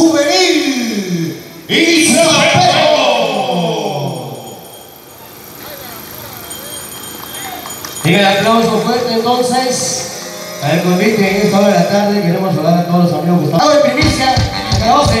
Juvenil Itzapeco. Y el aplauso fuerte entonces al convite en esta hora de la tarde. Queremos saludar a todos los amigos que están en Vinicia hasta las 12.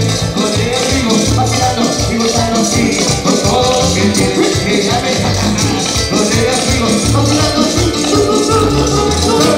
Los días vivos, los días vivos.